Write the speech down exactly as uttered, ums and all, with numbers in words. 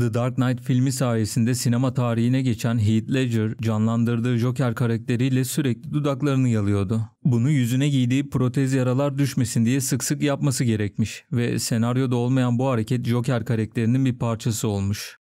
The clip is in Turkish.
The Dark Knight filmi sayesinde sinema tarihine geçen Heath Ledger, canlandırdığı Joker karakteriyle sürekli dudaklarını yalıyordu. Bunu yüzüne giydiği protez yaralar düşmesin diye sık sık yapması gerekmiş ve senaryoda olmayan bu hareket Joker karakterinin bir parçası olmuş.